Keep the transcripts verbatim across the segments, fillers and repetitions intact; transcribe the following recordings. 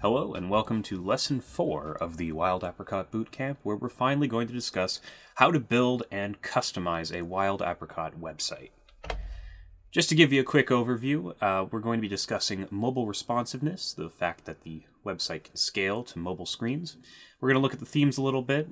Hello and welcome to lesson four of the Wild Apricot Bootcamp, where we're finally going to discuss how to build and customize a Wild Apricot website. Just to give you a quick overview, uh, we're going to be discussing mobile responsiveness, the fact that the website can scale to mobile screens. We're going to look at the themes a little bit.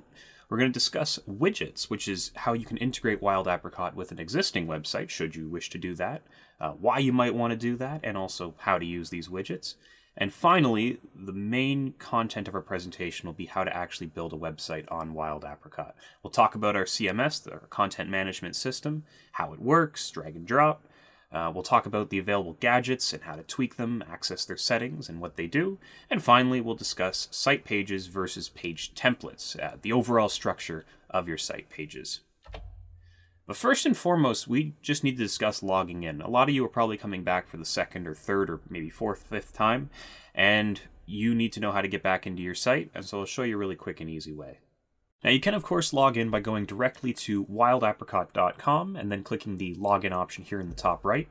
We're going to discuss widgets, which is how you can integrate Wild Apricot with an existing website, should you wish to do that, uh, why you might want to do that, and also how to use these widgets. And finally, the main content of our presentation will be how to actually build a website on Wild Apricot. We'll talk about our C M S, our content management system, how it works, drag and drop. Uh, we'll talk about the available gadgets and how to tweak them, access their settings and what they do. And finally, we'll discuss site pages versus page templates, uh, the overall structure of your site pages. But first and foremost, we just need to discuss logging in. A lot of you are probably coming back for the second or third or maybe fourth, fifth time, and you need to know how to get back into your site, and so I'll show you a really quick and easy way. Now you can of course log in by going directly to wild apricot dot com and then clicking the login option here in the top right.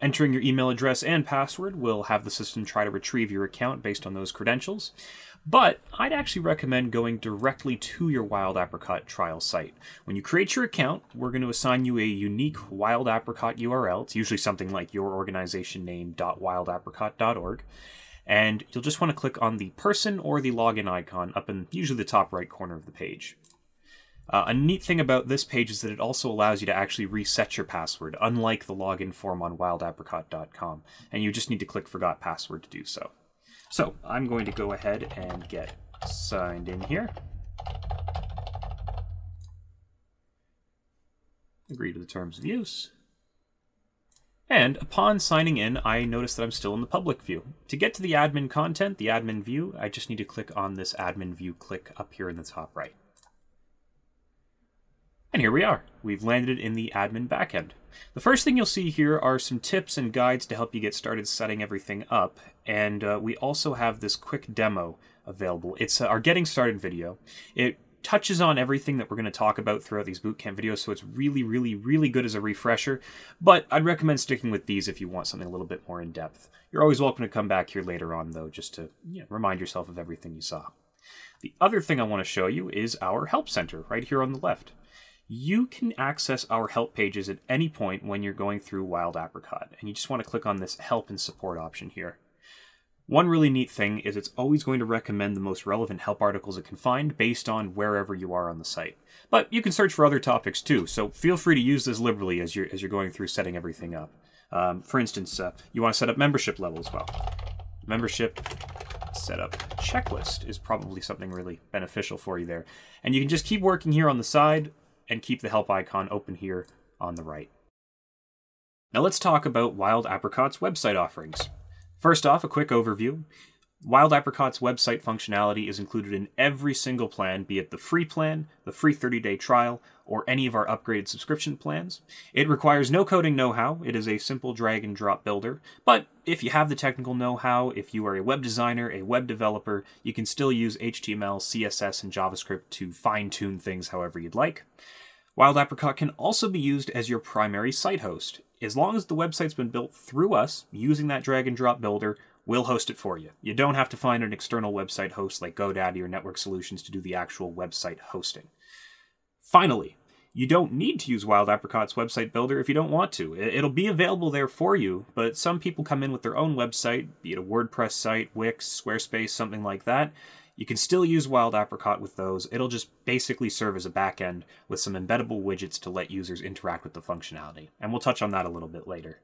Entering your email address and password will have the system try to retrieve your account based on those credentials. But I'd actually recommend going directly to your Wild Apricot trial site. When you create your account, we're going to assign you a unique Wild Apricot U R L. It's usually something like your organization name dot wild apricot dot org. And you'll just want to click on the person or the login icon up in usually the top right corner of the page. Uh, a neat thing about this page is that it also allows you to actually reset your password, unlike the login form on wild apricot dot com. And you just need to click Forgot Password to do so. So I'm going to go ahead and get signed in here. Agree to the terms of use. And upon signing in, I notice that I'm still in the public view. To get to the admin content, the admin view, I just need to click on this admin view click up here in the top right. And here we are. We've landed in the admin backend. The first thing you'll see here are some tips and guides to help you get started setting everything up. And uh, we also have this quick demo available. It's uh, our getting started video. It touches on everything that we're going to talk about throughout these bootcamp videos, so it's really, really, really good as a refresher. But I'd recommend sticking with these if you want something a little bit more in depth. You're always welcome to come back here later on, though, just to you know, remind yourself of everything you saw. The other thing I want to show you is our Help Center right here on the left. You can access our help pages at any point when you're going through Wild Apricot, and you just want to click on this help and support option here. One really neat thing is it's always going to recommend the most relevant help articles it can find based on wherever you are on the site. But you can search for other topics too, so feel free to use this liberally as you're, as you're going through setting everything up. Um, for instance, uh, you want to set up membership level as well. Membership setup checklist is probably something really beneficial for you there. And you can just keep working here on the side and keep the help icon open here on the right. Now let's talk about Wild Apricot's website offerings. First off, a quick overview. Wild Apricot's website functionality is included in every single plan, be it the free plan, the free thirty day trial, or any of our upgraded subscription plans. It requires no coding know-how. It is a simple drag and drop builder. But if you have the technical know-how, if you are a web designer, a web developer, you can still use H T M L, C S S, and JavaScript to fine-tune things however you'd like. Wild Apricot can also be used as your primary site host. As long as the website's been built through us, using that drag and drop builder, we'll host it for you. You don't have to find an external website host like GoDaddy or Network Solutions to do the actual website hosting. Finally, you don't need to use Wild Apricot's website builder if you don't want to. It'll be available there for you, but some people come in with their own website, be it a WordPress site, Wix, Squarespace, something like that. You can still use Wild Apricot with those. It'll just basically serve as a backend with some embeddable widgets to let users interact with the functionality. And we'll touch on that a little bit later.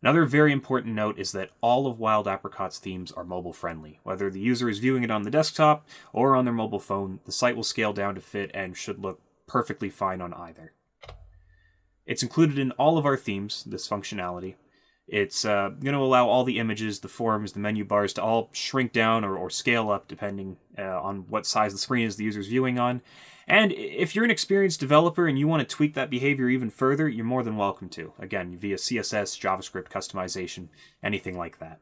Another very important note is that all of Wild Apricot's themes are mobile friendly. Whether the user is viewing it on the desktop or on their mobile phone, the site will scale down to fit and should look perfectly fine on either. It's included in all of our themes, this functionality. It's uh, going to allow all the images, the forms, the menu bars to all shrink down or, or scale up depending uh, on what size the screen is the user's viewing on. And if you're an experienced developer and you want to tweak that behavior even further, you're more than welcome to. Again, via C S S, JavaScript, customization, anything like that.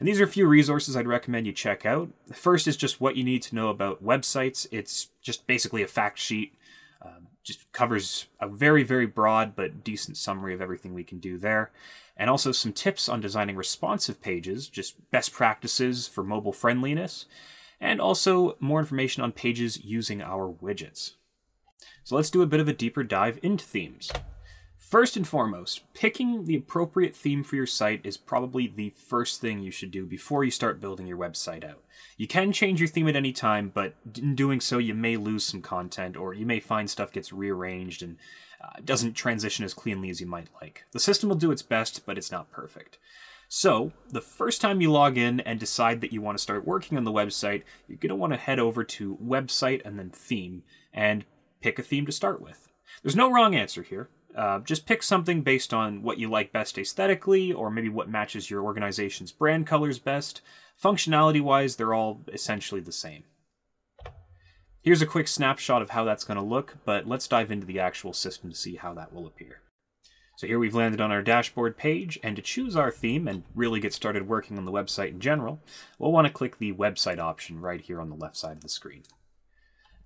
And these are a few resources I'd recommend you check out. The first is just what you need to know about websites. It's just basically a fact sheet. Um, just covers a very, very broad but decent summary of everything we can do there. And also some tips on designing responsive pages, just best practices for mobile friendliness, and also more information on pages using our widgets. So let's do a bit of a deeper dive into themes. First and foremost, picking the appropriate theme for your site is probably the first thing you should do before you start building your website out. You can change your theme at any time, but in doing so, you may lose some content, or you may find stuff gets rearranged and uh, doesn't transition as cleanly as you might like. The system will do its best, but it's not perfect. So the first time you log in and decide that you want to start working on the website, you're going to want to head over to Website and then Theme, and pick a theme to start with. There's no wrong answer here. Uh, just pick something based on what you like best aesthetically, or maybe what matches your organization's brand colors best. Functionality-wise, they're all essentially the same. Here's a quick snapshot of how that's going to look, but let's dive into the actual system to see how that will appear. So here we've landed on our dashboard page, and to choose our theme and really get started working on the website in general, we'll want to click the website option right here on the left side of the screen.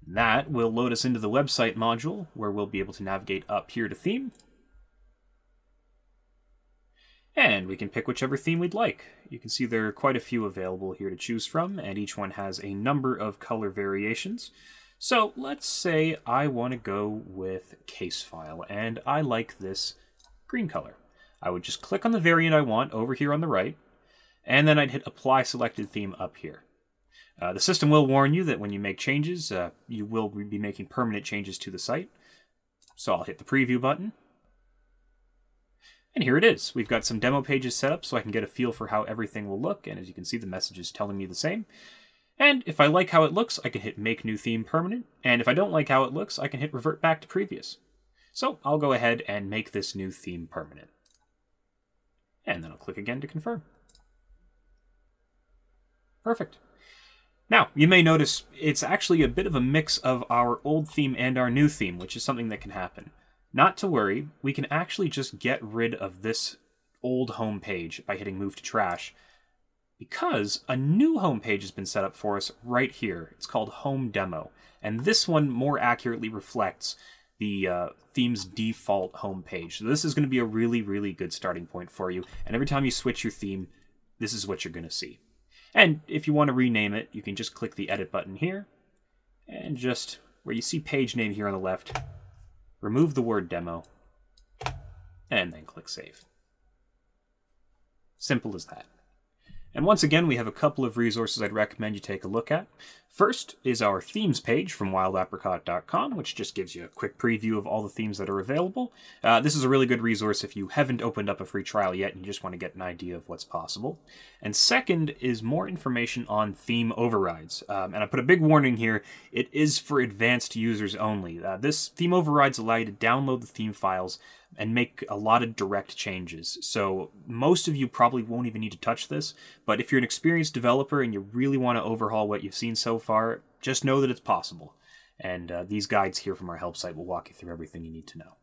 That will load us into the website module, where we'll be able to navigate up here to theme. And we can pick whichever theme we'd like. You can see there are quite a few available here to choose from, and each one has a number of color variations. So let's say I want to go with case file, and I like this green color. I would just click on the variant I want over here on the right, and then I'd hit apply selected theme up here. Uh, the system will warn you that when you make changes, uh, you will be making permanent changes to the site. So I'll hit the preview button. And here it is. We've got some demo pages set up so I can get a feel for how everything will look. And as you can see, the message is telling me the same. And if I like how it looks, I can hit make new theme permanent. And if I don't like how it looks, I can hit revert back to previous. So I'll go ahead and make this new theme permanent. And then I'll click again to confirm. Perfect. Now, you may notice it's actually a bit of a mix of our old theme and our new theme, which is something that can happen. Not to worry, we can actually just get rid of this old home page by hitting Move to Trash, because a new home page has been set up for us right here. It's called Home Demo, and this one more accurately reflects the uh, theme's default home page. So this is going to be a really, really good starting point for you, and every time you switch your theme, this is what you're going to see. And if you want to rename it, you can just click the edit button here, and just where you see page name here on the left, remove the word demo, and then click save. Simple as that. And once again, we have a couple of resources I'd recommend you take a look at. First is our themes page from wild apricot dot com, which just gives you a quick preview of all the themes that are available. Uh, this is a really good resource if you haven't opened up a free trial yet and you just want to get an idea of what's possible. And second is more information on theme overrides. Um, and I put a big warning here, it is for advanced users only. Uh, this theme overrides allow you to download the theme files and make a lot of direct changes. So most of you probably won't even need to touch this, but if you're an experienced developer and you really want to overhaul what you've seen so far, just know that it's possible. And uh, these guides here from our help site will walk you through everything you need to know.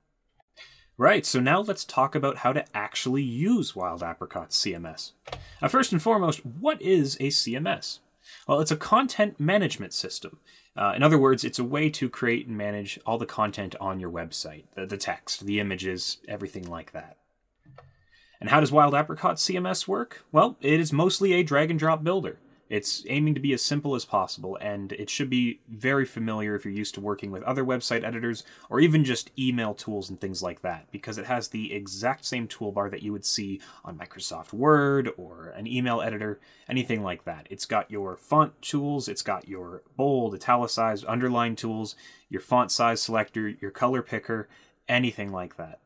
Right, so now let's talk about how to actually use Wild Apricot's C M S. Now, first and foremost, what is a C M S? Well, it's a content management system. Uh, in other words, it's a way to create and manage all the content on your website, the, the text, the images, everything like that. And how does Wild Apricot C M S work? Well, it is mostly a drag and drop builder. It's aiming to be as simple as possible, and it should be very familiar if you're used to working with other website editors or even just email tools and things like that, because it has the exact same toolbar that you would see on Microsoft Word or an email editor, anything like that. It's got your font tools, it's got your bold, italicized, underline tools, your font size selector, your color picker, anything like that.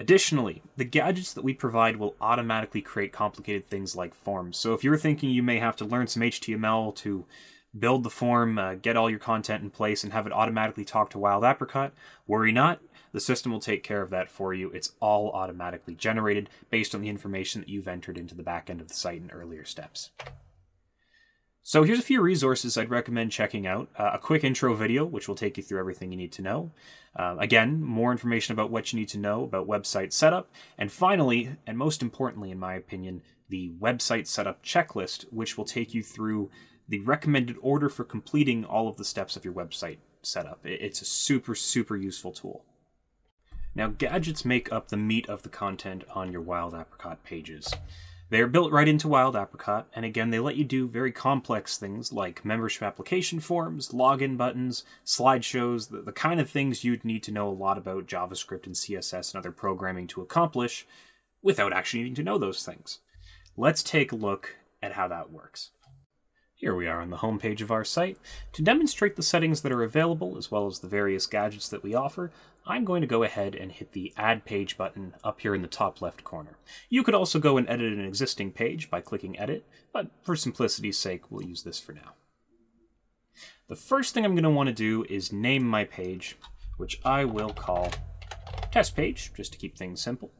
Additionally, the gadgets that we provide will automatically create complicated things like forms. So if you're thinking you may have to learn some H T M L to build the form, uh, get all your content in place, and have it automatically talk to Wild Apricot, worry not. The system will take care of that for you. It's all automatically generated based on the information that you've entered into the back end of the site in earlier steps. So here's a few resources I'd recommend checking out. Uh, a quick intro video, which will take you through everything you need to know. Uh, again, more information about what you need to know about website setup. And finally, and most importantly in my opinion, the website setup checklist, which will take you through the recommended order for completing all of the steps of your website. setup. It's a super, super useful tool. Now, gadgets make up the meat of the content on your Wild Apricot pages. They are built right into Wild Apricot, and again, they let you do very complex things like membership application forms, login buttons, slideshows, the, the kind of things you'd need to know a lot about JavaScript and C S S and other programming to accomplish without actually needing to know those things. Let's take a look at how that works. Here we are on the homepage of our site. To demonstrate the settings that are available, as well as the various gadgets that we offer, I'm going to go ahead and hit the Add Page button up here in the top left corner. You could also go and edit an existing page by clicking Edit, but for simplicity's sake, we'll use this for now. The first thing I'm going to want to do is name my page, which I will call Test Page, just to keep things simple.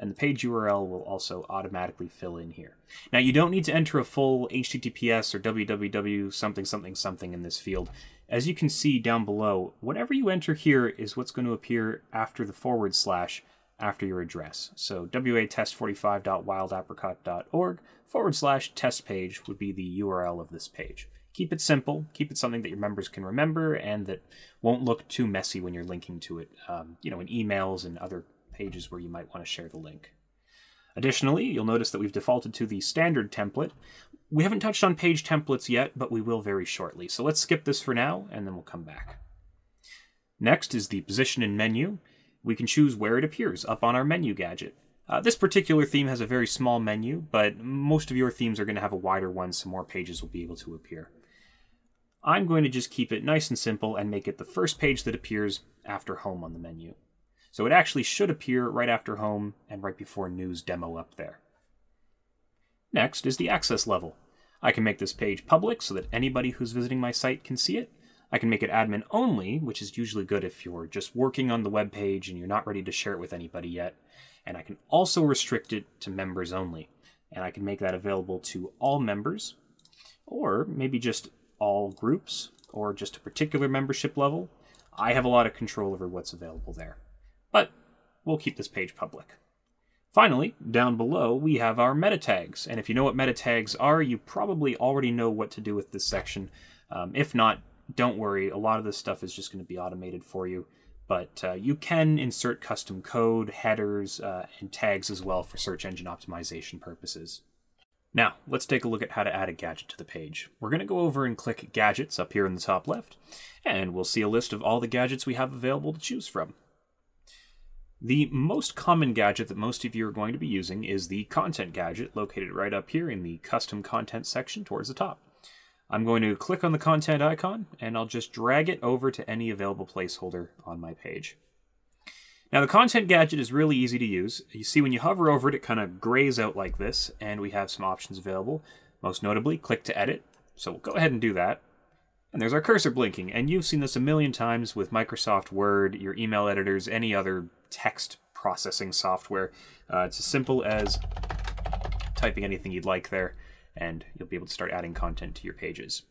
And the page U R L will also automatically fill in here. Now, you don't need to enter a full H T T P S or W W W something something something in this field. As you can see down below, whatever you enter here is what's going to appear after the forward slash after your address. So w a test forty-five dot wild apricot dot org forward slash test page would be the U R L of this page. Keep it simple, keep it something that your members can remember and that won't look too messy when you're linking to it, um, you know, in emails and other pages where you might want to share the link. Additionally, you'll notice that we've defaulted to the standard template. We haven't touched on page templates yet, but we will very shortly. So let's skip this for now, and then we'll come back. Next is the position and menu. We can choose where it appears up on our menu gadget. Uh, this particular theme has a very small menu, but most of your themes are going to have a wider one, so more pages will be able to appear. I'm going to just keep it nice and simple and make it the first page that appears after home on the menu. So it actually should appear right after home and right before news demo up there. Next is the access level. I can make this page public so that anybody who's visiting my site can see it. I can make it admin only, which is usually good if you're just working on the web page and you're not ready to share it with anybody yet. And I can also restrict it to members only. And I can make that available to all members, or maybe just all groups, or just a particular membership level. I have a lot of control over what's available there. But we'll keep this page public. Finally, down below, we have our meta tags. And if you know what meta tags are, you probably already know what to do with this section. Um, if not, don't worry. A lot of this stuff is just going to be automated for you. But uh, you can insert custom code, headers, uh, and tags as well for search engine optimization purposes. Now, let's take a look at how to add a gadget to the page. We're going to go over and click Gadgets up here in the top left, and we'll see a list of all the gadgets we have available to choose from. The most common gadget that most of you are going to be using is the content gadget, located right up here in the custom content section towards the top. I'm going to click on the content icon, and I'll just drag it over to any available placeholder on my page. Now, the content gadget is really easy to use. You see, when you hover over it, it kind of grays out like this, and we have some options available. Most notably, click to edit. So we'll go ahead and do that. And there's our cursor blinking, and you've seen this a million times with Microsoft Word, your email editors, any other text processing software. Uh, it's as simple as typing anything you'd like there, and you'll be able to start adding content to your pages.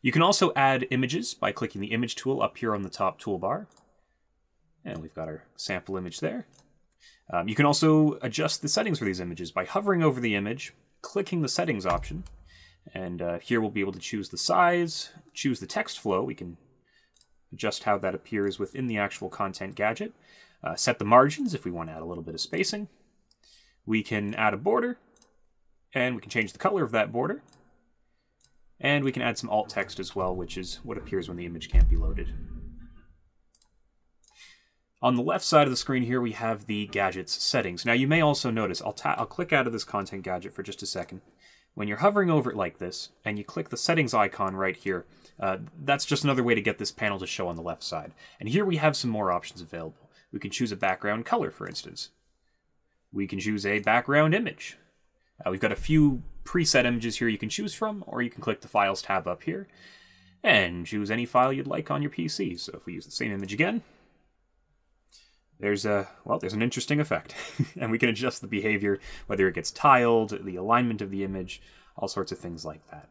You can also add images by clicking the image tool up here on the top toolbar. And we've got our sample image there. Um, you can also adjust the settings for these images by hovering over the image, clicking the settings option. And uh, here we'll be able to choose the size, choose the text flow. We can adjust how that appears within the actual content gadget. Uh, set the margins if we want to add a little bit of spacing. We can add a border, and we can change the color of that border. And we can add some alt text as well, which is what appears when the image can't be loaded. On the left side of the screen here, we have the gadget's settings. Now, you may also notice, I'll, ta I'll click out of this content gadget for just a second. When you're hovering over it like this, and you click the settings icon right here, uh, that's just another way to get this panel to show on the left side. And here we have some more options available. We can choose a background color, for instance. We can choose a background image. Uh, we've got a few preset images here you can choose from, or you can click the Files tab up here, and choose any file you'd like on your P C. So if we use the same image again, There's a, well, there's an interesting effect. And we can adjust the behavior, whether it gets tiled, the alignment of the image, all sorts of things like that.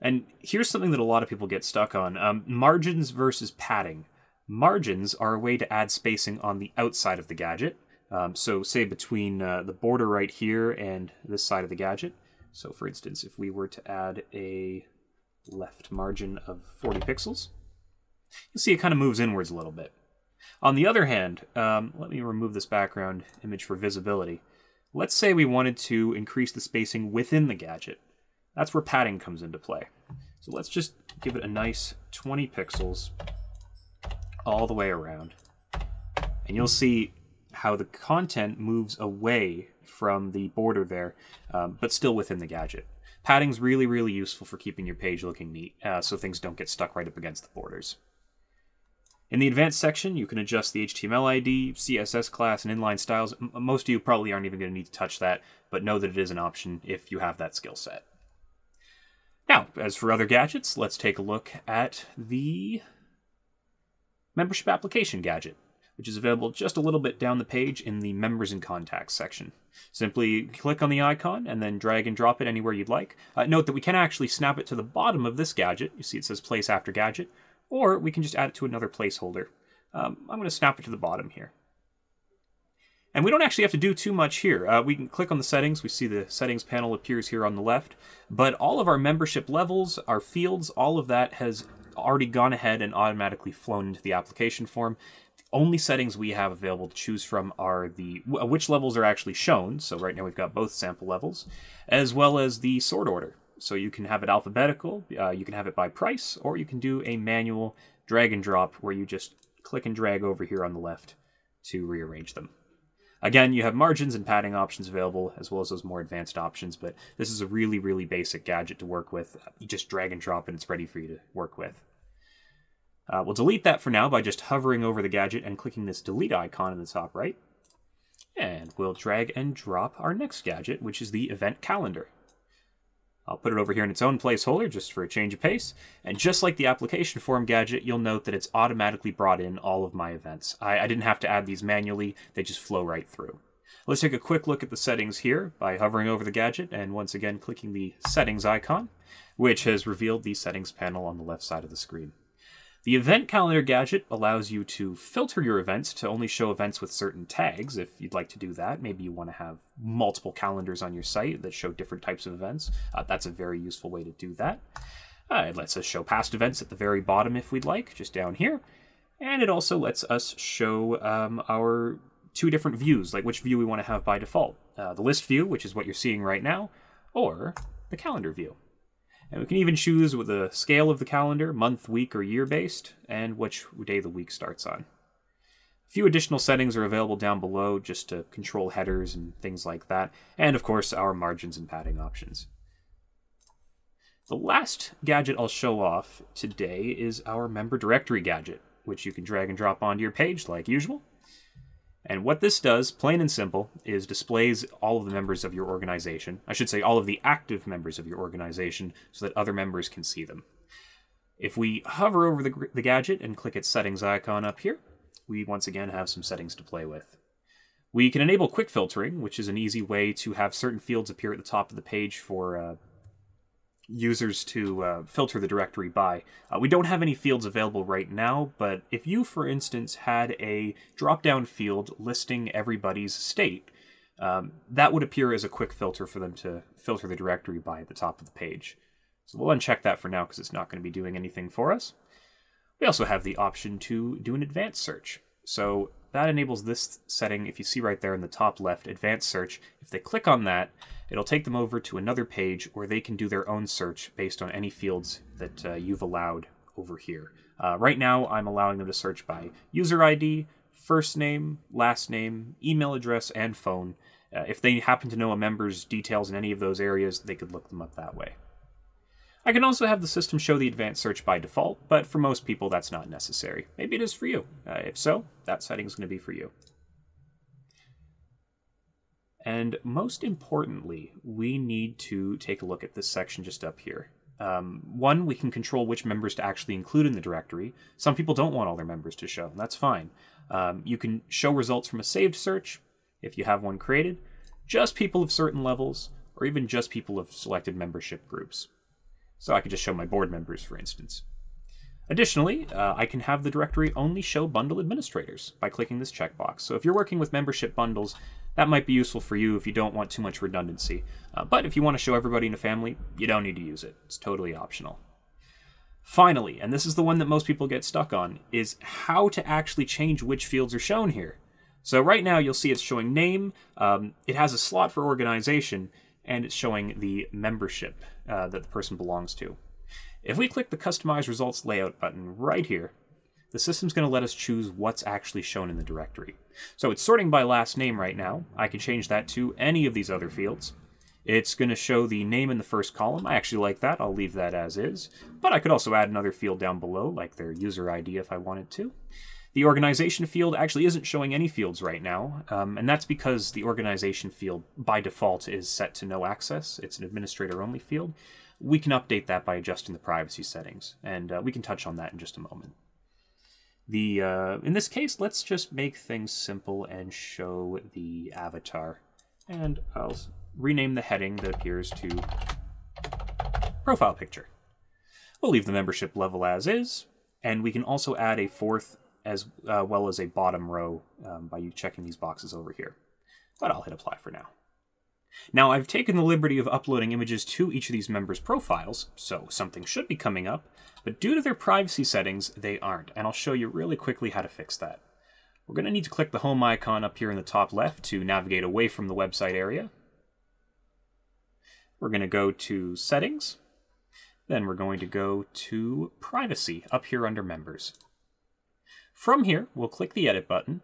And here's something that a lot of people get stuck on, um, margins versus padding. Margins are a way to add spacing on the outside of the gadget. Um, so say between uh, the border right here and this side of the gadget. So for instance, if we were to add a left margin of forty pixels, You'll see it kind of moves inwards a little bit. On the other hand, um, let me remove this background image for visibility. Let's say we wanted to increase the spacing within the gadget. That's where padding comes into play. So let's just give it a nice twenty pixels all the way around. And you'll see how the content moves away from the border there, um, but still within the gadget. Padding's really, really useful for keeping your page looking neat, uh, so things don't get stuck right up against the borders. In the advanced section, you can adjust the H T M L I D, C S S class, and inline styles. M- most of you probably aren't even going to need to touch that, but know that it is an option if you have that skill set. Now, as for other gadgets, let's take a look at the membership application gadget, which is available just a little bit down the page in the members and contacts section. Simply click on the icon and then drag and drop it anywhere you'd like. Uh, note that we can actually snap it to the bottom of this gadget. You see it says place after gadget, or we can just add it to another placeholder. Um, I'm going to snap it to the bottom here. And we don't actually have to do too much here. Uh, we can click on the settings. We see the settings panel appears here on the left, but all of our membership levels, our fields, all of that has already gone ahead and automatically flown into the application form. The only settings we have available to choose from are the which levels are actually shown. So right now we've got both sample levels, as well as the sort order. So you can have it alphabetical, uh, you can have it by price, or you can do a manual drag and drop where you just click and drag over here on the left to rearrange them. Again, you have margins and padding options available, as well as those more advanced options, but this is a really, really basic gadget to work with. You just drag and drop and it's ready for you to work with. Uh, we'll delete that for now by just hovering over the gadget and clicking this delete icon in the top right. And we'll drag and drop our next gadget, which is the event calendar. I'll put it over here in its own placeholder just for a change of pace. And just like the application form gadget, you'll note that it's automatically brought in all of my events. I, I didn't have to add these manually. They just flow right through. Let's take a quick look at the settings here by hovering over the gadget and once again clicking the settings icon, which has revealed the settings panel on the left side of the screen. The event calendar gadget allows you to filter your events to only show events with certain tags if you'd like to do that. Maybe you want to have multiple calendars on your site that show different types of events. Uh, that's a very useful way to do that. Uh, it lets us show past events at the very bottom if we'd like, just down here. And it also lets us show um, our two different views, like which view we want to have by default. Uh, the list view, which is what you're seeing right now, or the calendar view. And we can even choose with the scale of the calendar, month, week, or year based, and which day the week starts on. A few additional settings are available down below just to control headers and things like that. And of course, our margins and padding options. The last gadget I'll show off today is our member directory gadget, which you can drag and drop onto your page like usual. And what this does, plain and simple, is displays all of the members of your organization. I should say all of the active members of your organization so that other members can see them. If we hover over the, the gadget and click its settings icon up here, we once again have some settings to play with. We can enable quick filtering, which is an easy way to have certain fields appear at the top of the page for uh, users to uh, filter the directory by. Uh, we don't have any fields available right now, but if you, for instance, had a drop-down field listing everybody's state, um, that would appear as a quick filter for them to filter the directory by at the top of the page. So we'll uncheck that for now because it's not going to be doing anything for us. We also have the option to do an advanced search. So that enables this setting, if you see right there in the top left, advanced search. If they click on that, it'll take them over to another page where they can do their own search based on any fields that uh, you've allowed over here. Uh, right now, I'm allowing them to search by user I D, first name, last name, email address, and phone. Uh, if they happen to know a member's details in any of those areas, they could look them up that way. I can also have the system show the advanced search by default, but for most people that's not necessary. Maybe it is for you. Uh, if so, that setting is going to be for you. And most importantly, we need to take a look at this section just up here. Um, one, we can control which members to actually include in the directory. Some people don't want all their members to show, and that's fine. Um, you can show results from a saved search, if you have one created, just people of certain levels, or even just people of selected membership groups. So I could just show my board members, for instance. Additionally, uh, I can have the directory only show bundle administrators by clicking this checkbox. So if you're working with membership bundles, that might be useful for you if you don't want too much redundancy. Uh, but if you want to show everybody in a family, you don't need to use it. It's totally optional. Finally, and this is the one that most people get stuck on, is how to actually change which fields are shown here. So right now you'll see it's showing name, um, it has a slot for organization, and it's showing the membership uh, that the person belongs to. If we click the Customize Results Layout button right here, the system's going to let us choose what's actually shown in the directory. So it's sorting by last name right now. I can change that to any of these other fields. It's going to show the name in the first column. I actually like that. I'll leave that as is. But I could also add another field down below, like their user I D if I wanted to. The organization field actually isn't showing any fields right now, um, and that's because the organization field by default is set to no access. It's an administrator-only field. We can update that by adjusting the privacy settings, and uh, we can touch on that in just a moment. The uh, in this case, let's just make things simple and show the avatar. And I'll rename the heading that appears to profile picture. We'll leave the membership level as is, and we can also add a fourth as uh, well as a bottom row um, by you checking these boxes over here. But I'll hit apply for now. Now I've taken the liberty of uploading images to each of these members' profiles, so something should be coming up, but due to their privacy settings, they aren't, and I'll show you really quickly how to fix that. We're going to need to click the home icon up here in the top left to navigate away from the website area. We're going to go to Settings, then we're going to go to Privacy up here under Members. From here, we'll click the Edit button,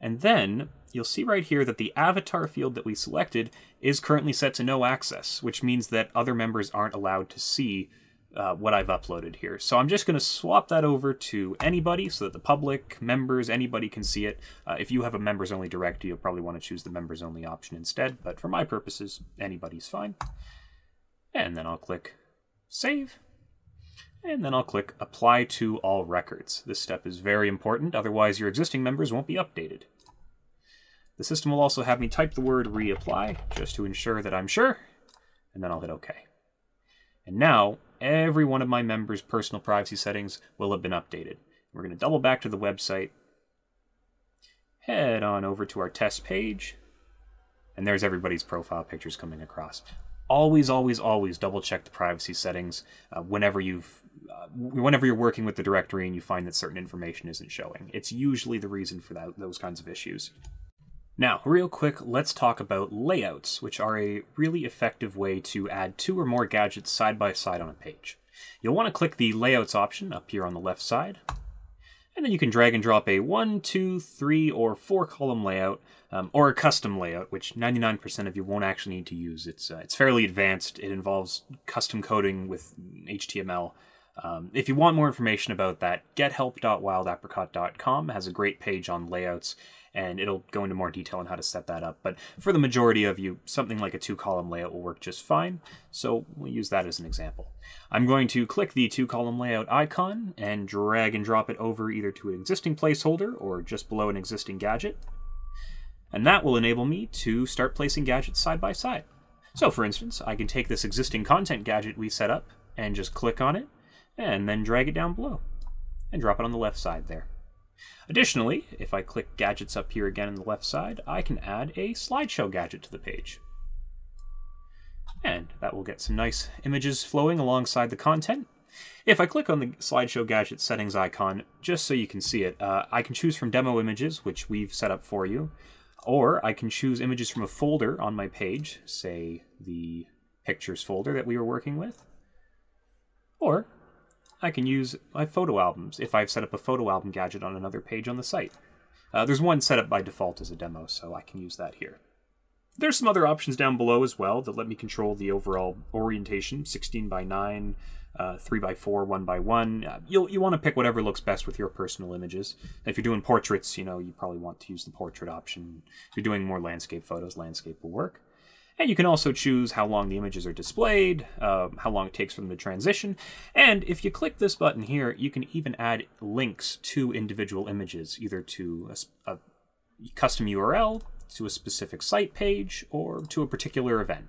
and then you'll see right here that the avatar field that we selected is currently set to no access, which means that other members aren't allowed to see uh, what I've uploaded here. So I'm just going to swap that over to anybody so that the public, members, anybody can see it. Uh, if you have a members only directory, you'll probably want to choose the members only option instead. But for my purposes, anybody's fine. And then I'll click Save. And then I'll click Apply to All Records. This step is very important, otherwise your existing members won't be updated. The system will also have me type the word reapply just to ensure that I'm sure, and then I'll hit OK. And now every one of my members' personal privacy settings will have been updated. We're going to double back to the website, head on over to our test page, and there's everybody's profile pictures coming across. Always, always, always double check the privacy settings uh, whenever you've, uh, whenever you're working with the directory and you find that certain information isn't showing. It's usually the reason for that, those kinds of issues. Now, real quick, let's talk about layouts, which are a really effective way to add two or more gadgets side by side on a page. You'll want to click the Layouts option up here on the left side, and then you can drag and drop a one, two, three, or four column layout, um, or a custom layout, which ninety-nine percent of you won't actually need to use. It's, uh, it's fairly advanced. It involves custom coding with H T M L. Um, if you want more information about that, get help dot wild apricot dot com has a great page on layouts, and it'll go into more detail on how to set that up. But for the majority of you, something like a two-column layout will work just fine, so we'll use that as an example. I'm going to click the two-column layout icon and drag and drop it over either to an existing placeholder or just below an existing gadget, and that will enable me to start placing gadgets side by side. So for instance, I can take this existing content gadget we set up and just click on it, and then drag it down below, and drop it on the left side there. Additionally, if I click Gadgets up here again on the left side, I can add a slideshow gadget to the page. And that will get some nice images flowing alongside the content. If I click on the slideshow gadget settings icon, just so you can see it, uh, I can choose from demo images, which we've set up for you, or I can choose images from a folder on my page, say the pictures folder that we were working with, or I can use my photo albums if I've set up a photo album gadget on another page on the site. Uh, there's one set up by default as a demo, so I can use that here. There's some other options down below as well that let me control the overall orientation, sixteen by nine, uh, three by four, one by one. Uh, you'll, you want to pick whatever looks best with your personal images. If you're doing portraits, you know, you probably want to use the portrait option. If you're doing more landscape photos, landscape will work. And you can also choose how long the images are displayed, um, how long it takes for them to transition, and if you click this button here, you can even add links to individual images, either to a, a custom U R L, to a specific site page, or to a particular event.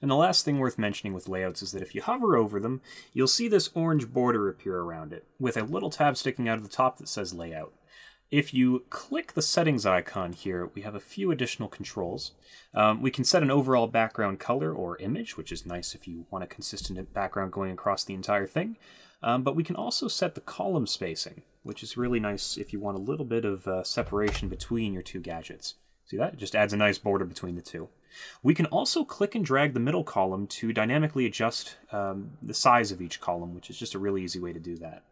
And the last thing worth mentioning with layouts is that if you hover over them, you'll see this orange border appear around it, with a little tab sticking out of the top that says Layout. If you click the settings icon here, we have a few additional controls. Um, we can set an overall background color or image, which is nice if you want a consistent background going across the entire thing. Um, but we can also set the column spacing, which is really nice if you want a little bit of uh, separation between your two gadgets. See that? It just adds a nice border between the two. We can also click and drag the middle column to dynamically adjust um, the size of each column, which is just a really easy way to do that.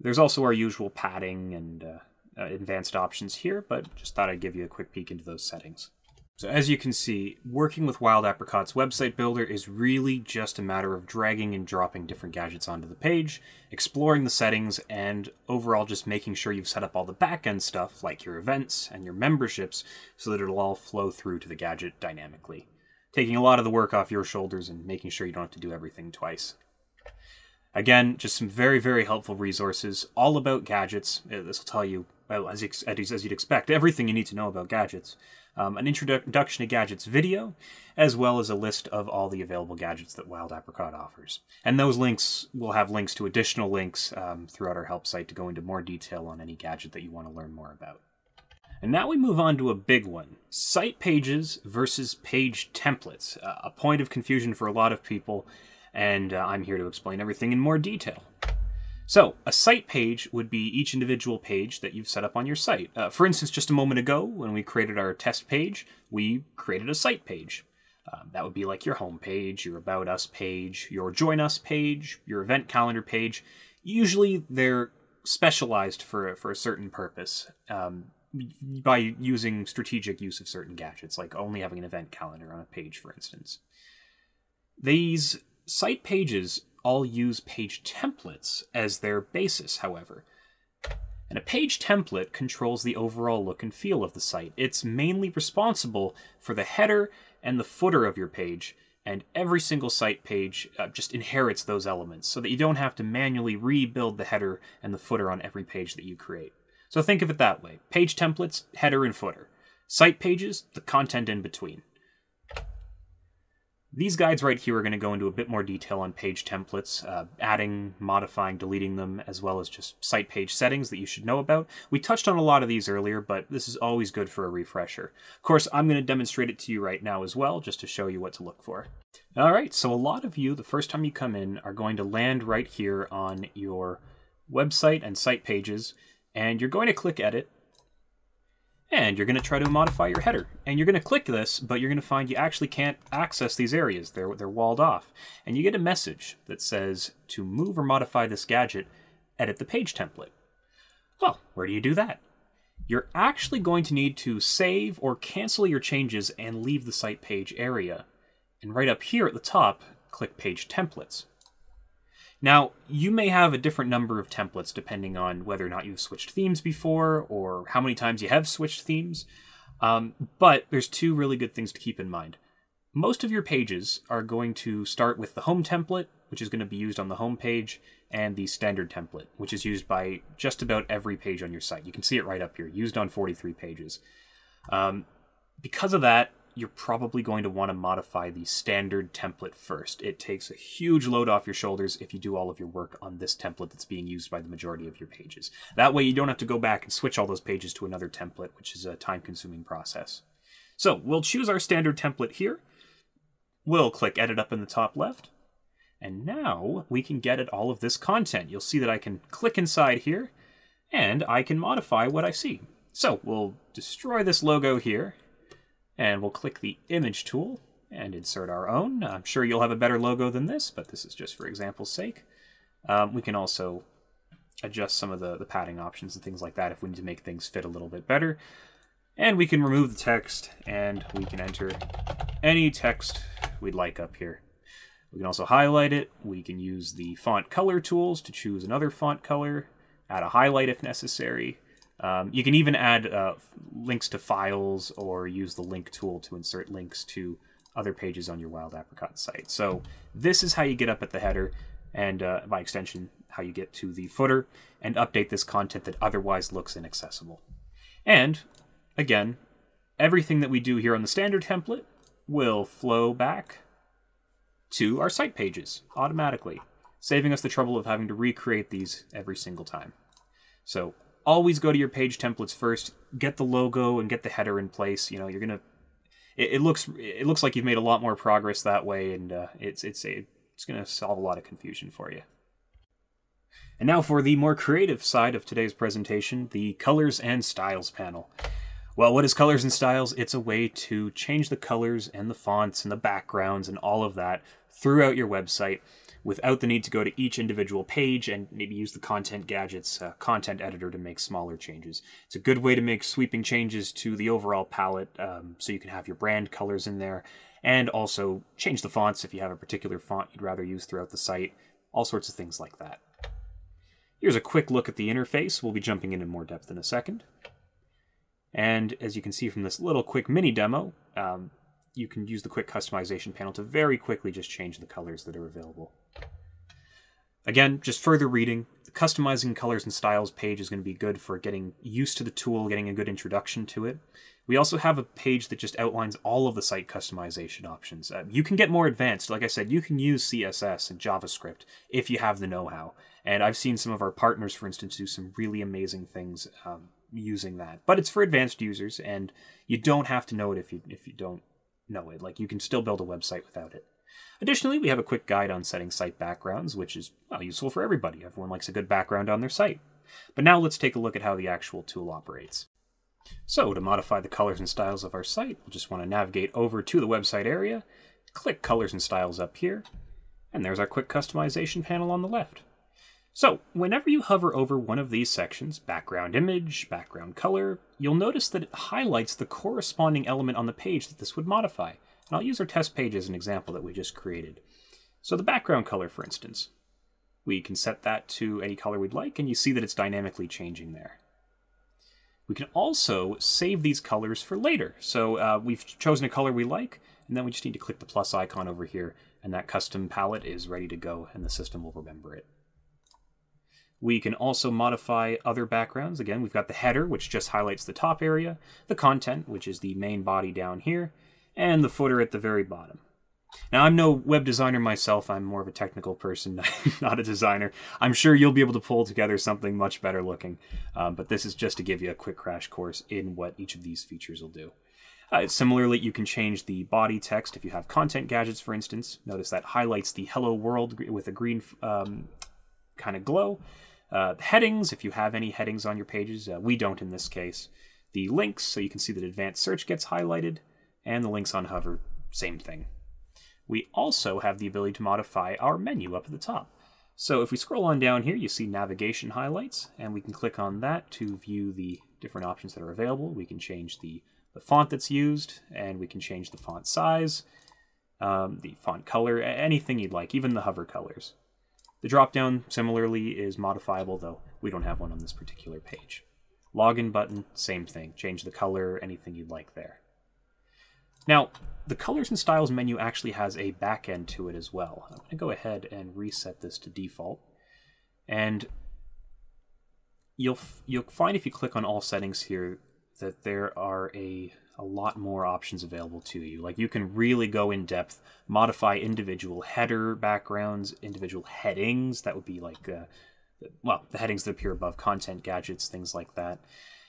There's also our usual padding and uh, advanced options here, but just thought I'd give you a quick peek into those settings. So as you can see, working with Wild Apricot's website builder is really just a matter of dragging and dropping different gadgets onto the page, exploring the settings, and overall just making sure you've set up all the back-end stuff like your events and your memberships so that it'll all flow through to the gadget dynamically. Taking a lot of the work off your shoulders and making sure you don't have to do everything twice. Again, just some very, very helpful resources all about gadgets. This will tell you, well, as, as you'd expect, everything you need to know about gadgets. Um, an introduction to gadgets video, as well as a list of all the available gadgets that Wild Apricot offers. And those links will have links to additional links um, throughout our help site to go into more detail on any gadget that you want to learn more about. And now we move on to a big one, site pages versus page templates, uh, a point of confusion for a lot of people. And uh, I'm here to explain everything in more detail. So, a site page would be each individual page that you've set up on your site. Uh, for instance, just a moment ago, when we created our test page, we created a site page. Um, that would be like your home page, your About Us page, your Join Us page, your event calendar page. Usually, they're specialized for, for a certain purpose um, by using strategic use of certain gadgets, like only having an event calendar on a page, for instance. These site pages all use page templates as their basis, however. And a page template controls the overall look and feel of the site. It's mainly responsible for the header and the footer of your page, and every single site page uh, just inherits those elements so that you don't have to manually rebuild the header and the footer on every page that you create. So think of it that way. Page templates, header and footer. Site pages, the content in between. These guides right here are going to go into a bit more detail on page templates, uh, adding, modifying, deleting them, as well as just site page settings that you should know about. We touched on a lot of these earlier, but this is always good for a refresher. Of course, I'm going to demonstrate it to you right now as well, just to show you what to look for. All right, so a lot of you, the first time you come in, are going to land right here on your website and site pages, and you're going to click Edit. And you're going to try to modify your header. And you're going to click this, but you're going to find you actually can't access these areas. They're, they're walled off. And you get a message that says, to move or modify this gadget, edit the page template. Well, where do you do that? You're actually going to need to save or cancel your changes and leave the site page area. And right up here at the top, click Page Templates. Now, you may have a different number of templates depending on whether or not you've switched themes before or how many times you have switched themes, um, but there's two really good things to keep in mind. Most of your pages are going to start with the home template, which is going to be used on the home page, and the standard template, which is used by just about every page on your site. You can see it right up here, used on forty-three pages. Um, because of that, you're probably going to want to modify the standard template first. It takes a huge load off your shoulders if you do all of your work on this template that's being used by the majority of your pages. That way you don't have to go back and switch all those pages to another template, which is a time-consuming process. So we'll choose our standard template here. We'll click Edit up in the top left. And now we can get at all of this content. You'll see that I can click inside here, and I can modify what I see. So we'll destroy this logo here. And we'll click the Image tool and insert our own. I'm sure you'll have a better logo than this, but this is just for example's sake. Um, we can also adjust some of the, the padding options and things like that if we need to make things fit a little bit better. And we can remove the text, and we can enter any text we'd like up here. We can also highlight it. We can use the font color tools to choose another font color, add a highlight if necessary. Um, you can even add uh, links to files or use the link tool to insert links to other pages on your Wild Apricot site. So this is how you get up at the header and, uh, by extension, how you get to the footer and update this content that otherwise looks inaccessible. And, again, everything that we do here on the standard template will flow back to our site pages automatically, saving us the trouble of having to recreate these every single time. So always go to your page templates first, get the logo and get the header in place. You know, you're gonna, it, it looks it looks like you've made a lot more progress that way, and uh, it's it's a, it's gonna solve a lot of confusion for you. And now for the more creative side of today's presentation, the colors and styles panel. Well, what is colors and styles? It's a way to change the colors and the fonts and the backgrounds and all of that throughout your website without the need to go to each individual page and maybe use the Content Gadgets uh, content editor to make smaller changes. It's a good way to make sweeping changes to the overall palette, um, so you can have your brand colors in there and also change the fonts if you have a particular font you'd rather use throughout the site, all sorts of things like that. Here's a quick look at the interface. We'll be jumping into more depth in a second. And as you can see from this little quick mini demo, um, you can use the quick customization panel to very quickly just change the colors that are available. Again, just further reading, the customizing colors and styles page is going to be good for getting used to the tool, getting a good introduction to it. We also have a page that just outlines all of the site customization options. Uh, you can get more advanced. Like I said, you can use C S S and JavaScript if you have the know-how. And I've seen some of our partners, for instance, do some really amazing things um, using that. But it's for advanced users, and you don't have to know it if you, if you don't know it. Like, you can still build a website without it. Additionally, we have a quick guide on setting site backgrounds, which is well, useful for everybody. Everyone likes a good background on their site. But now let's take a look at how the actual tool operates. So to modify the colors and styles of our site, we'll just want to navigate over to the website area, click colors and styles up here, and there's our quick customization panel on the left. So whenever you hover over one of these sections, background image, background color, you'll notice that it highlights the corresponding element on the page that this would modify. And I'll use our test page as an example that we just created. So the background color, for instance, we can set that to any color we'd like, and you see that it's dynamically changing there. We can also save these colors for later. So uh, we've chosen a color we like, and then we just need to click the plus icon over here, and that custom palette is ready to go, and the system will remember it. We can also modify other backgrounds. Again, we've got the header, which just highlights the top area, the content, which is the main body down here, and the footer at the very bottom. Now, I'm no web designer myself. I'm more of a technical person, not a designer. I'm sure you'll be able to pull together something much better looking, um, but this is just to give you a quick crash course in what each of these features will do. Uh, similarly, you can change the body text if you have Content Gadgets, for instance. Notice that highlights the hello world with a green um, kind of glow. Uh, the headings, if you have any headings on your pages, uh, we don't in this case. The links, so you can see that advanced search gets highlighted, and the links on hover, same thing. We also have the ability to modify our menu up at the top. So if we scroll on down here, you see navigation highlights, and we can click on that to view the different options that are available. We can change the, the font that's used, and we can change the font size, um, the font color, anything you'd like, even the hover colors. The dropdown, similarly, is modifiable, though we don't have one on this particular page. Login button, same thing. Change the color, anything you'd like there. Now, the Colors and Styles menu actually has a back end to it as well. I'm going to go ahead and reset this to default. And you'll, you'll find if you click on all settings here that there are a, a lot more options available to you. Like, you can really go in depth, modify individual header backgrounds, individual headings. That would be like, uh, well, the headings that appear above Content Gadgets, things like that.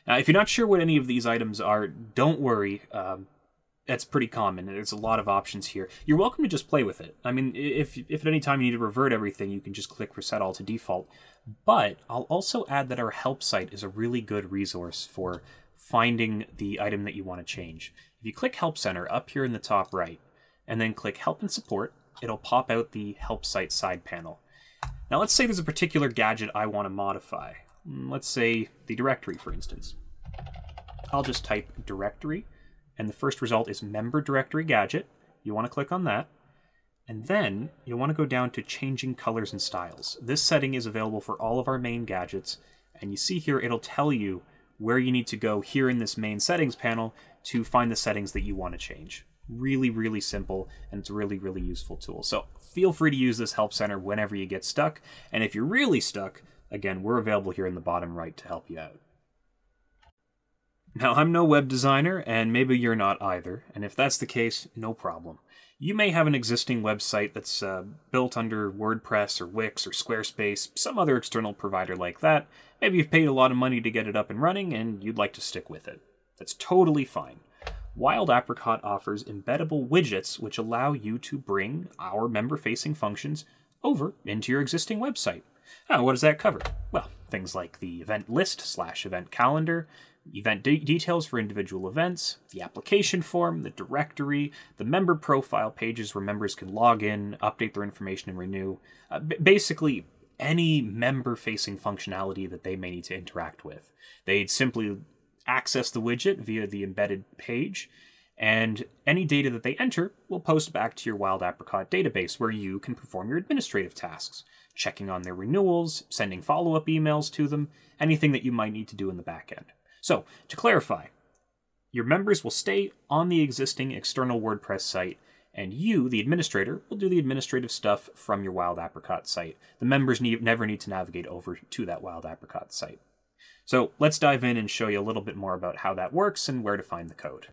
Now, if you're not sure what any of these items are, don't worry. Um, that's pretty common. There's a lot of options here. You're welcome to just play with it. I mean, if, if at any time you need to revert everything, you can just click Reset All to Default. But I'll also add that our help site is a really good resource for finding the item that you want to change. If you click Help Center up here in the top right, and then click Help and Support, it'll pop out the Help Site side panel. Now let's say there's a particular gadget I want to modify. Let's say the directory, for instance. I'll just type directory, and the first result is member directory gadget. You want to click on that, and then you'll want to go down to changing colors and styles. This setting is available for all of our main gadgets, and you see here it'll tell you where you need to go here in this main settings panel to find the settings that you want to change. Really, really simple, and it's a really, really useful tool. So feel free to use this Help Center whenever you get stuck. And if you're really stuck, again, we're available here in the bottom right to help you out. Now, I'm no web designer, and maybe you're not either. And if that's the case, no problem. You may have an existing website that's uh, built under WordPress or Wix or Squarespace, some other external provider like that. Maybe you've paid a lot of money to get it up and running and you'd like to stick with it. That's totally fine. Wild Apricot offers embeddable widgets which allow you to bring our member-facing functions over into your existing website. Now, what does that cover? Well, things like the event list slash event calendar, event de details for individual events, the application form, the directory, the member profile pages where members can log in, update their information, and renew. Uh, basically, any member-facing functionality that they may need to interact with. They'd simply access the widget via the embedded page, and any data that they enter will post back to your Wild Apricot database where you can perform your administrative tasks, checking on their renewals, sending follow-up emails to them, anything that you might need to do in the back end. So, to clarify, your members will stay on the existing external WordPress site, and you, the administrator, will do the administrative stuff from your Wild Apricot site. The members need, never need to navigate over to that Wild Apricot site. So let's dive in and show you a little bit more about how that works and where to find the code.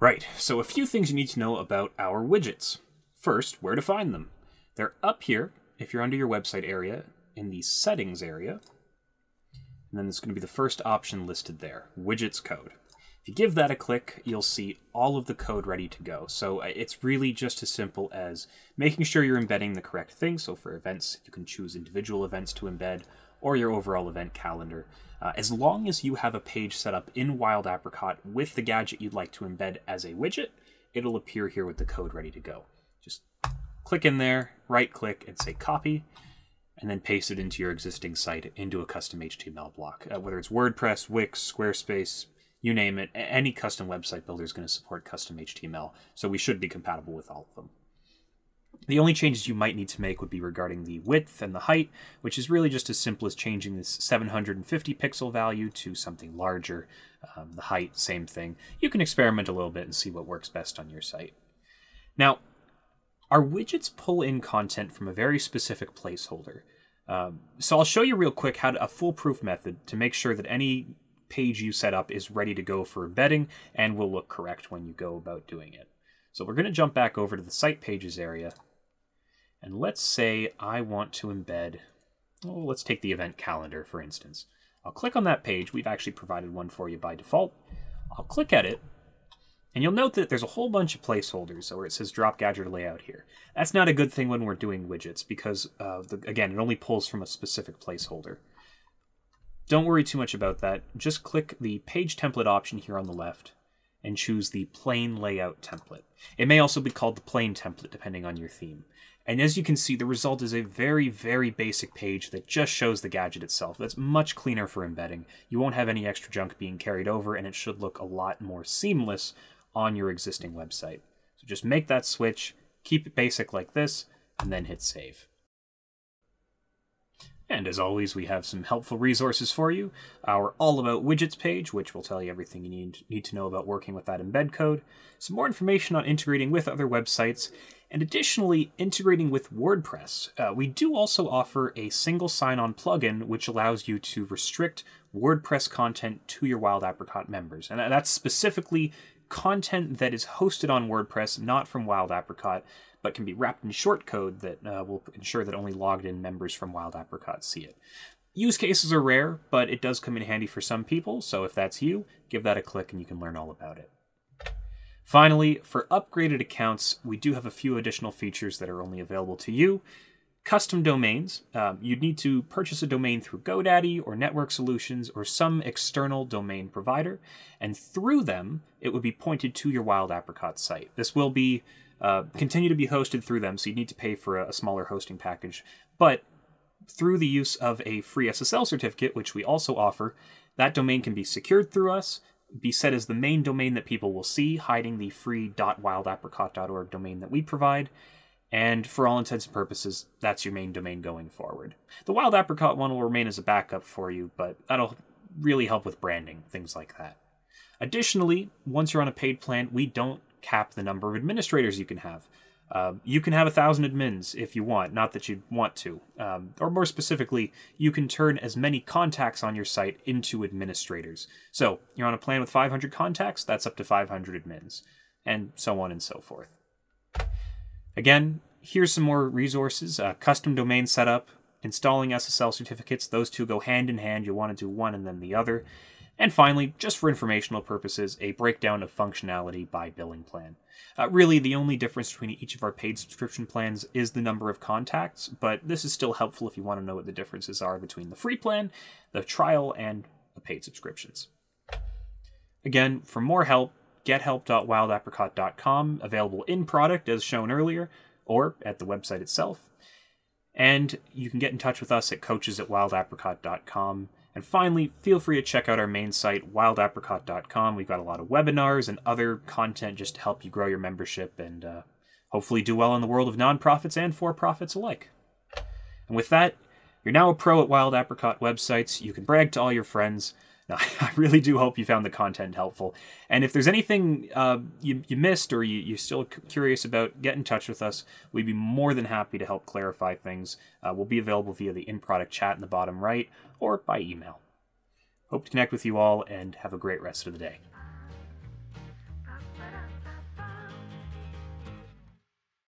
Right, so a few things you need to know about our widgets. First, where to find them. They're up here, if you're under your website area, in the settings area. And then it's going to be the first option listed there, widgets code. If you give that a click, you'll see all of the code ready to go. So it's really just as simple as making sure you're embedding the correct thing. So for events, you can choose individual events to embed or your overall event calendar. Uh, as long as you have a page set up in Wild Apricot with the gadget you'd like to embed as a widget, it'll appear here with the code ready to go. Just click in there, right click and say copy, and then paste it into your existing site into a custom H T M L block. Uh, whether it's WordPress, Wix, Squarespace, you name it, any custom website builder is going to support custom H T M L, so we should be compatible with all of them. The only changes you might need to make would be regarding the width and the height, which is really just as simple as changing this seven hundred fifty pixel value to something larger. Um, the height, same thing. You can experiment a little bit and see what works best on your site. Now, our widgets pull in content from a very specific placeholder. Um, so I'll show you real quick how to, a foolproof method to make sure that any page you set up is ready to go for embedding and will look correct when you go about doing it. So we're going to jump back over to the site pages area. And let's say I want to embed, oh, let's take the event calendar, for instance. I'll click on that page. We've actually provided one for you by default. I'll click at it. And you'll note that there's a whole bunch of placeholders where it says drop gadget layout here. That's not a good thing when we're doing widgets because, uh, the, again, it only pulls from a specific placeholder. Don't worry too much about that. Just click the page template option here on the left and choose the plain layout template. It may also be called the plain template depending on your theme. And as you can see, the result is a very, very basic page that just shows the gadget itself. That's much cleaner for embedding. You won't have any extra junk being carried over, and it should look a lot more seamless on your existing website. So just make that switch, keep it basic like this, and then hit save. And as always, we have some helpful resources for you. Our All About Widgets page, which will tell you everything you need, need to know about working with that embed code, some more information on integrating with other websites, and additionally, integrating with WordPress. Uh, we do also offer a single sign-on plugin, which allows you to restrict WordPress content to your Wild Apricot members. And that's specifically content that is hosted on WordPress, not from Wild Apricot, but can be wrapped in shortcode that uh, will ensure that only logged-in members from Wild Apricot see it. Use cases are rare, but it does come in handy for some people, so if that's you, give that a click and you can learn all about it. Finally, for upgraded accounts, we do have a few additional features that are only available to you. Custom domains. Um, you'd need to purchase a domain through GoDaddy or Network Solutions or some external domain provider, and through them, it would be pointed to your Wild Apricot site. This will be uh, continue to be hosted through them, so you need to pay for a, a smaller hosting package, but through the use of a free S S L certificate, which we also offer, that domain can be secured through us, be set as the main domain that people will see, hiding the free .wild apricot dot org domain that we provide. And for all intents and purposes, that's your main domain going forward. The Wild Apricot one will remain as a backup for you, but that'll really help with branding, things like that. Additionally, once you're on a paid plan, we don't cap the number of administrators you can have. Uh, you can have a thousand admins if you want, not that you'd want to. Um, or more specifically, you can turn as many contacts on your site into administrators. So you're on a plan with five hundred contacts, that's up to five hundred admins, and so on and so forth. Again, here's some more resources. Uh, custom domain setup, installing S S L certificates. Those two go hand in hand. You'll want to do one and then the other. And finally, just for informational purposes, a breakdown of functionality by billing plan. Uh, really, the only difference between each of our paid subscription plans is the number of contacts, but this is still helpful if you want to know what the differences are between the free plan, the trial, and the paid subscriptions. Again, for more help, get help dot wild apricot dot com, available in product as shown earlier, or at the website itself. And you can get in touch with us at coaches at wild apricot dot com. And finally, feel free to check out our main site, wild apricot dot com. We've got a lot of webinars and other content just to help you grow your membership and uh, hopefully do well in the world of nonprofits and for-profits alike. And with that, you're now a pro at Wild Apricot websites. You can brag to all your friends. Now, I really do hope you found the content helpful. And if there's anything uh, you, you missed or you, you're still curious about, get in touch with us. We'd be more than happy to help clarify things. Uh, we'll be available via the in-product chat in the bottom right or by email. Hope to connect with you all and have a great rest of the day.